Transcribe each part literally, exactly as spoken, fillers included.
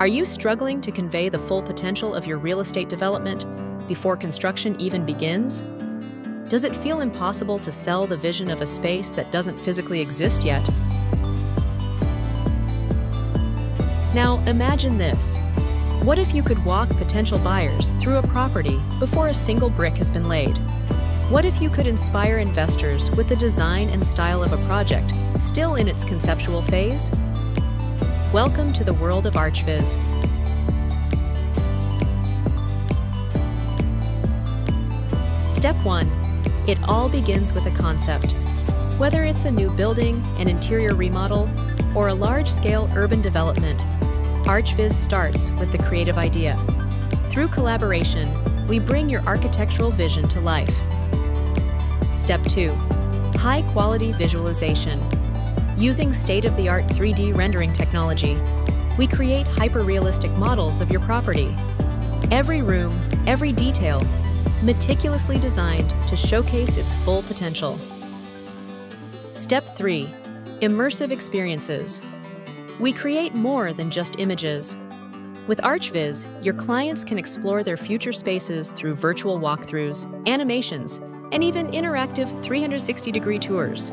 Are you struggling to convey the full potential of your real estate development before construction even begins? Does it feel impossible to sell the vision of a space that doesn't physically exist yet? Now imagine this. What if you could walk potential buyers through a property before a single brick has been laid? What if you could inspire investors with the design and style of a project still in its conceptual phase? Welcome to the world of ArchViz. Step one. It all begins with a concept. Whether it's a new building, an interior remodel, or a large-scale urban development, ArchViz starts with the creative idea. Through collaboration, we bring your architectural vision to life. Step two. High-quality visualization. Using state-of-the-art three D rendering technology, we create hyper-realistic models of your property. Every room, every detail, meticulously designed to showcase its full potential. Step three. Immersive experiences. We create more than just images. With ArchViz, your clients can explore their future spaces through virtual walkthroughs, animations, and even interactive three hundred sixty degree tours.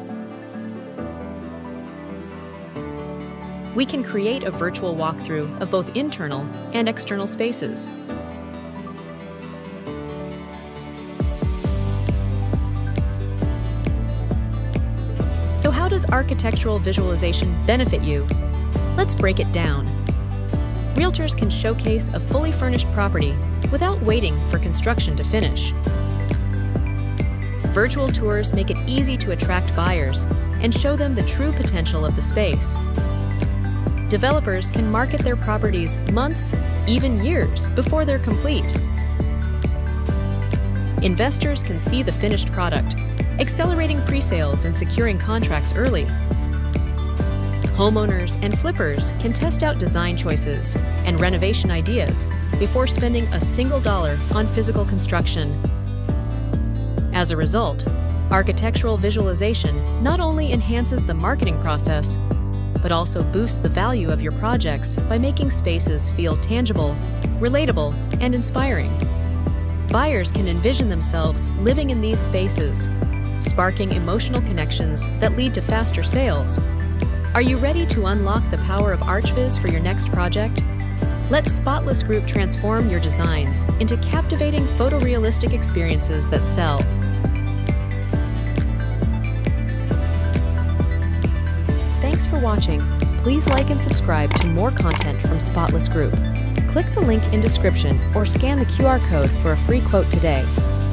We can create a virtual walkthrough of both internal and external spaces. So how does architectural visualization benefit you? Let's break it down. Realtors can showcase a fully furnished property without waiting for construction to finish. Virtual tours make it easy to attract buyers and show them the true potential of the space. Developers can market their properties months, even years, before they're complete. Investors can see the finished product, accelerating pre-sales and securing contracts early. Homeowners and flippers can test out design choices and renovation ideas before spending a single dollar on physical construction. As a result, architectural visualization not only enhances the marketing process, but also boosts the value of your projects by making spaces feel tangible, relatable, and inspiring. Buyers can envision themselves living in these spaces, sparking emotional connections that lead to faster sales. Are you ready to unlock the power of ArchViz for your next project? Let Spotless Group transform your designs into captivating photorealistic experiences that sell. Thanks for watching. Please like and subscribe to more content from Spotless Group. Click the link in description or scan the Q R code for a free quote today.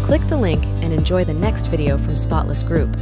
Click the link and enjoy the next video from Spotless Group.